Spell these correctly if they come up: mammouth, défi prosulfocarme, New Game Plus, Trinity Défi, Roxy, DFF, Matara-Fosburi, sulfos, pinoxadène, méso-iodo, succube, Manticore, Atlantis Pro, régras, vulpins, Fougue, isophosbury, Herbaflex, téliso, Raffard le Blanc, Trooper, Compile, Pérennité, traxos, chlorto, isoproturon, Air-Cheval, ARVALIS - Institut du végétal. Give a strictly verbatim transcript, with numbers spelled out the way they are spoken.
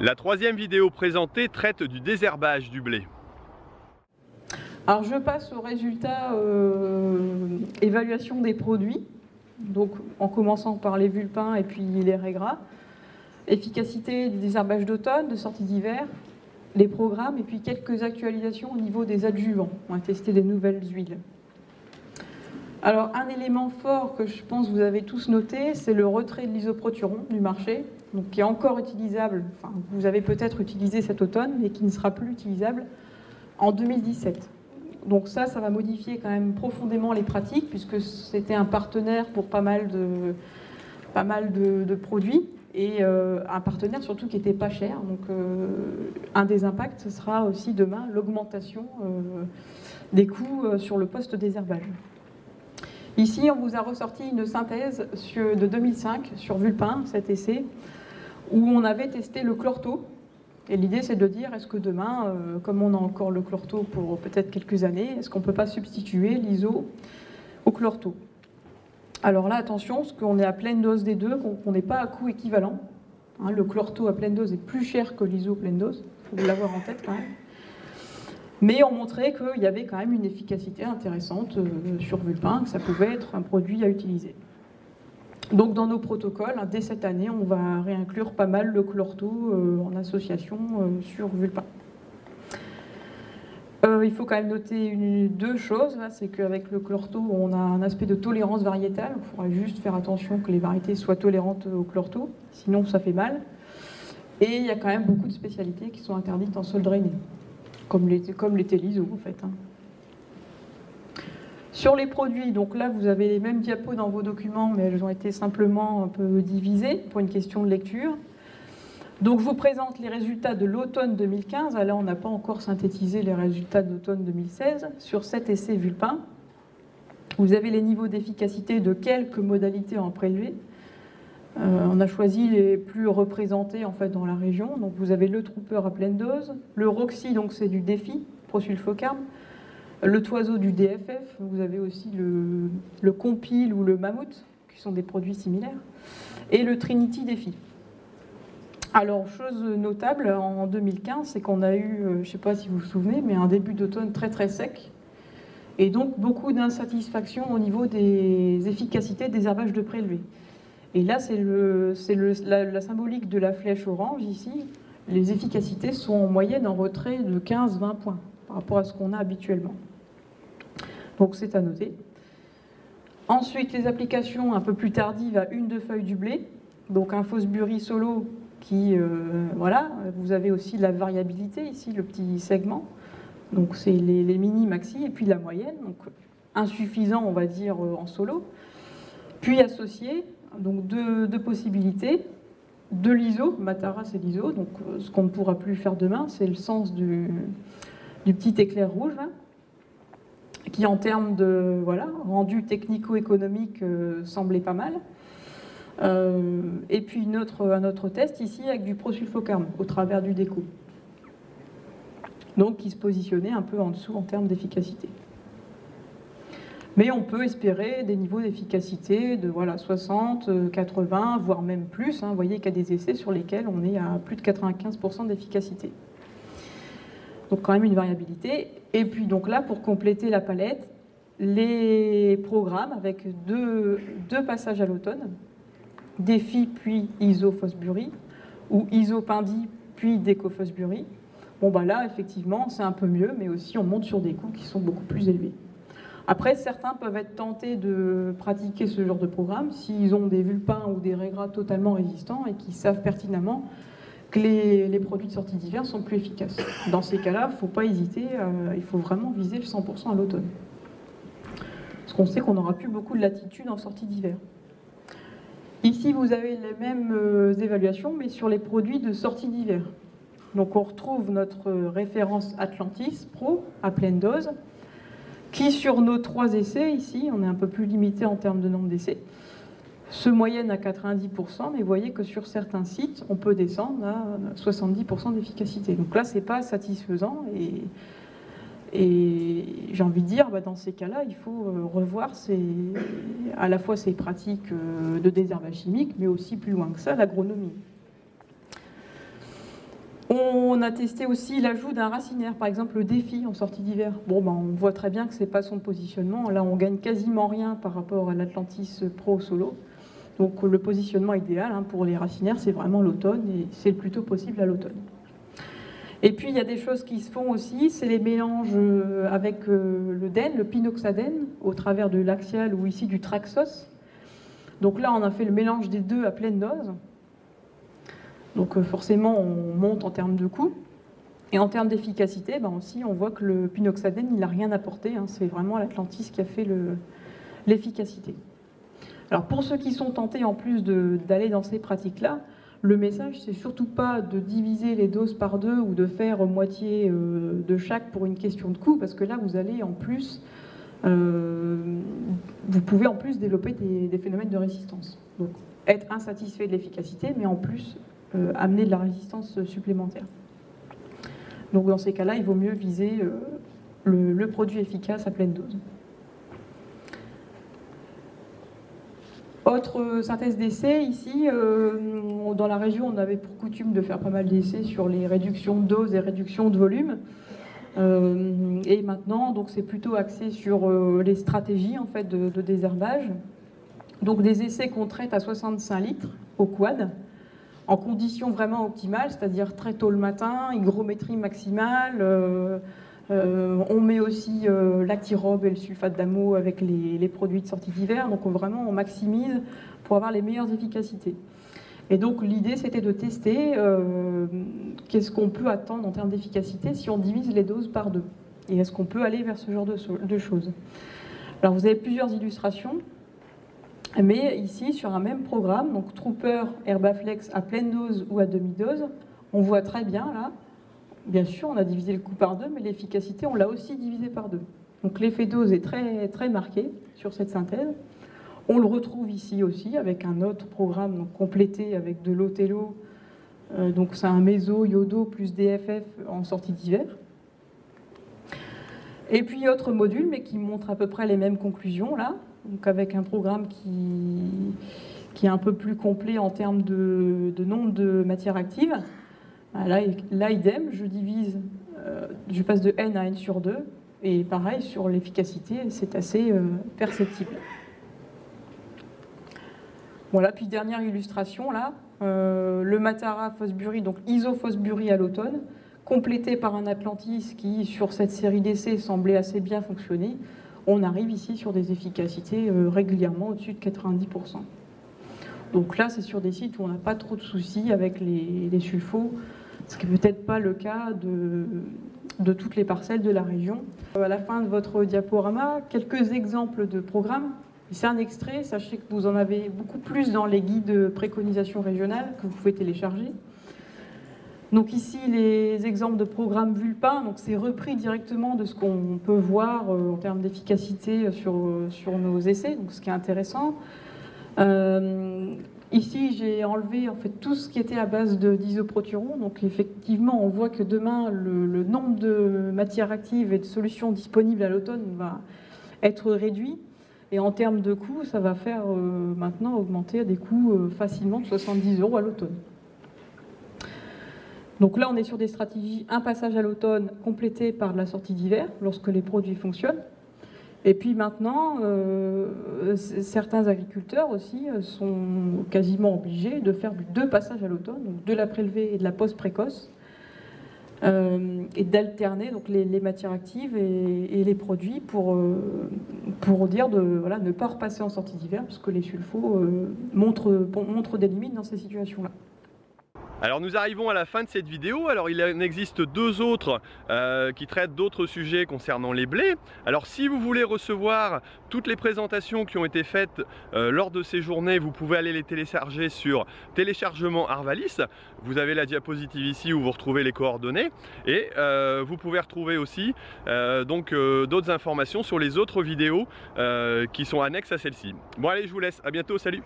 La troisième vidéo présentée traite du désherbage du blé. Alors je passe au résultat euh, évaluation des produits, donc en commençant par les vulpins et puis les régras, efficacité du désherbage d'automne, de sortie d'hiver, les programmes et puis quelques actualisations au niveau des adjuvants. On a testé des nouvelles huiles. Alors un élément fort que je pense que vous avez tous noté, c'est le retrait de l'isoproturon du marché, donc qui est encore utilisable, enfin vous avez peut-être utilisé cet automne, mais qui ne sera plus utilisable en deux mille dix-sept. Donc ça, ça va modifier quand même profondément les pratiques, puisque c'était un partenaire pour pas mal de, pas mal de, de produits, et euh, un partenaire surtout qui n'était pas cher. Donc euh, un des impacts, ce sera aussi demain l'augmentation euh, des coûts euh, sur le poste désherbage. Ici, on vous a ressorti une synthèse sur, de deux mille cinq sur Vulpin, cet essai, où on avait testé le chlorto. Et l'idée, c'est de dire, est-ce que demain, euh, comme on a encore le chlorto pour peut-être quelques années, est-ce qu'on ne peut pas substituer l'iso au chlorto? Alors là, attention, parce qu'on est à pleine dose des deux, qu'on n'est pas à coût équivalent. Hein, le chlorto à pleine dose est plus cher que l'iso pleine dose, il faut l'avoir en tête quand même. Mais on montrait qu'il y avait quand même une efficacité intéressante euh, sur Vulpin, que ça pouvait être un produit à utiliser. Donc dans nos protocoles, dès cette année, on va réinclure pas mal le chlorto euh, en association euh, sur Vulpin. Euh, il faut quand même noter une, deux choses, c'est qu'avec le chlorto, on a un aspect de tolérance variétale, il faudra juste faire attention que les variétés soient tolérantes au chlorto, sinon ça fait mal. Et il y a quand même beaucoup de spécialités qui sont interdites en sol drainé, comme les, comme les téliso en fait. Hein. Sur les produits, donc là vous avez les mêmes diapos dans vos documents, mais elles ont été simplement un peu divisées pour une question de lecture. Donc je vous présente les résultats de l'automne deux mille quinze, là on n'a pas encore synthétisé les résultats de l'automne deux mille seize, sur cet essai vulpin. Vous avez les niveaux d'efficacité de quelques modalités en prélevé. Euh, on a choisi les plus représentés en fait dans la région, donc vous avez le Trooper à pleine dose, le Roxy, donc c'est du défi prosulfocarme, le toiseau du D F F, vous avez aussi le, le Compile ou le mammouth, qui sont des produits similaires, et le Trinity Défi. Alors, chose notable, en deux mille quinze, c'est qu'on a eu, je ne sais pas si vous vous souvenez, mais un début d'automne très très sec, et donc beaucoup d'insatisfaction au niveau des efficacités des herbages de prélevés. Et là, c'est le, c'est le, la, la symbolique de la flèche orange, ici, les efficacités sont en moyenne en retrait de quinze à vingt points, par rapport à ce qu'on a habituellement. Donc c'est à noter. Ensuite, les applications un peu plus tardives à une de feuilles du blé. Donc un phosbury solo qui, euh, voilà, vous avez aussi la variabilité ici, le petit segment. Donc c'est les, les mini-maxi et puis la moyenne. Donc insuffisant, on va dire, en solo. Puis associé, donc deux, deux possibilités. De l'iso, Matara c'est l'iso, donc ce qu'on ne pourra plus faire demain, c'est le sens du, du petit éclair rouge. Hein, qui en termes de voilà, rendu technico-économique euh, semblait pas mal. Euh, et puis une autre, un autre test ici avec du prosulfocarme au travers du déco. Donc qui se positionnait un peu en dessous en termes d'efficacité. Mais on peut espérer des niveaux d'efficacité de voilà, soixante, quatre-vingts, voire même plus. Vous hein, voyez qu'il y a des essais sur lesquels on est à plus de quatre-vingt-quinze pour cent d'efficacité. Donc quand même une variabilité. Et puis donc là, pour compléter la palette, les programmes avec deux, deux passages à l'automne, défi puis isophosbury, ou isopindi puis décophosbury. Bon bah là, effectivement, c'est un peu mieux, mais aussi on monte sur des coûts qui sont beaucoup plus élevés. Après, certains peuvent être tentés de pratiquer ce genre de programme s'ils ont des vulpins ou des régras totalement résistants et qui savent pertinemment que les, les produits de sortie d'hiver sont plus efficaces. Dans ces cas-là, il ne faut pas hésiter, euh, il faut vraiment viser le cent pour cent à l'automne. Parce qu'on sait qu'on n'aura plus beaucoup de latitude en sortie d'hiver. Ici, vous avez les mêmes euh, évaluations, mais sur les produits de sortie d'hiver. Donc on retrouve notre référence Atlantis Pro à pleine dose, qui sur nos trois essais, ici, on est un peu plus limité en termes de nombre d'essais, se moyenne à quatre-vingt-dix pour cent, mais vous voyez que sur certains sites, on peut descendre à soixante-dix pour cent d'efficacité. Donc là, ce n'est pas satisfaisant. Et, et j'ai envie de dire, bah, dans ces cas-là, il faut revoir ces, à la fois ces pratiques de désherbage chimique, mais aussi plus loin que ça, l'agronomie. On a testé aussi l'ajout d'un racinaire, par exemple le défi en sortie d'hiver. Bon, ben, on voit très bien que ce n'est pas son positionnement. Là, on gagne quasiment rien par rapport à l'Atlantis Pro Solo. Donc le positionnement idéal hein, pour les racinaires, c'est vraiment l'automne, et c'est plutôt possible à l'automne. Et puis, il y a des choses qui se font aussi, c'est les mélanges avec le dène, le pinoxadène, au travers de l'axial ou ici du traxos. Donc là, on a fait le mélange des deux à pleine dose. Donc forcément, on monte en termes de coût. Et en termes d'efficacité, ben aussi, on voit que le pinoxadène, il n'a rien apporté. Hein. C'est vraiment l'Atlantis qui a fait l'efficacité. Le, Alors pour ceux qui sont tentés en plus d'aller dans ces pratiques-là, le message, c'est surtout pas de diviser les doses par deux ou de faire moitié euh, de chaque pour une question de coût, parce que là, vous allez en plus, euh, vous pouvez en plus développer des, des phénomènes de résistance. Donc, être insatisfait de l'efficacité, mais en plus euh, amener de la résistance supplémentaire. Donc, dans ces cas-là, il vaut mieux viser euh, le, le produit efficace à pleine dose. Autre synthèse d'essai, ici, euh, dans la région, on avait pour coutume de faire pas mal d'essais sur les réductions de doses et réductions de volume. Euh, et maintenant, donc, c'est plutôt axé sur euh, les stratégies en fait, de, de désherbage. Donc des essais qu'on traite à soixante-cinq litres au quad, en conditions vraiment optimales, c'est-à-dire très tôt le matin, hygrométrie maximale. Euh, Euh, on met aussi euh, l'actirobe et le sulfate d'amo avec les, les produits de sortie d'hiver, donc on, vraiment on maximise pour avoir les meilleures efficacités. Et donc l'idée c'était de tester euh, qu'est-ce qu'on peut attendre en termes d'efficacité si on divise les doses par deux, et est-ce qu'on peut aller vers ce genre de, de choses. Alors vous avez plusieurs illustrations, mais ici sur un même programme, donc Trooper, Herbaflex à pleine dose ou à demi-dose, on voit très bien là. Bien sûr, on a divisé le coût par deux, mais l'efficacité, on l'a aussi divisé par deux. Donc l'effet dose est très, très marqué sur cette synthèse. On le retrouve ici aussi avec un autre programme donc, complété avec de l'Othello. Euh, donc c'est un méso-iodo plus D F F en sortie d'hiver. Et puis autre module, mais qui montre à peu près les mêmes conclusions là. Donc avec un programme qui, qui est un peu plus complet en termes de, de nombre de matières actives. Là, là, idem, je divise, euh, je passe de N à N sur deux, et pareil, sur l'efficacité, c'est assez euh, perceptible. Voilà, puis dernière illustration, là, euh, le Matara-Fosburi, donc isophosbury à l'automne, complété par un Atlantis qui, sur cette série d'essais, semblait assez bien fonctionner. On arrive ici sur des efficacités euh, régulièrement au-dessus de quatre-vingt-dix pour cent. Donc là, c'est sur des sites où on n'a pas trop de soucis avec les, les sulfos, ce qui n'est peut-être pas le cas de, de toutes les parcelles de la région. À la fin de votre diaporama, quelques exemples de programmes. C'est un extrait, sachez que vous en avez beaucoup plus dans les guides de préconisation régionale que vous pouvez télécharger. Donc ici, les exemples de programmes vulpins, donc c'est repris directement de ce qu'on peut voir en termes d'efficacité sur, sur nos essais, donc ce qui est intéressant. Euh, ici, j'ai enlevé en fait tout ce qui était à base d'isoproturon. Donc, effectivement, on voit que demain, le, le nombre de matières actives et de solutions disponibles à l'automne va être réduit. Et en termes de coûts, ça va faire euh, maintenant augmenter des coûts euh, facilement de soixante-dix euros à l'automne. Donc là, on est sur des stratégies un passage à l'automne complété par la sortie d'hiver lorsque les produits fonctionnent. Et puis maintenant, euh, certains agriculteurs aussi sont quasiment obligés de faire deux passages à l'automne, donc de la prélevée et de la pose précoce, euh, et d'alterner donc les, les matières actives et, et les produits pour, euh, pour dire de voilà, ne pas repasser en sortie d'hiver, parce que les sulfos euh, montrent, montrent des limites dans ces situations-là. Alors nous arrivons à la fin de cette vidéo. Alors il en existe deux autres euh, qui traitent d'autres sujets concernant les blés. Alors si vous voulez recevoir toutes les présentations qui ont été faites euh, lors de ces journées, vous pouvez aller les télécharger sur téléchargement Arvalis. Vous avez la diapositive ici où vous retrouvez les coordonnées, et euh, vous pouvez retrouver aussi euh, donc euh, d'autres informations sur les autres vidéos euh, qui sont annexes à celle-ci. Bon allez, je vous laisse, à bientôt, salut.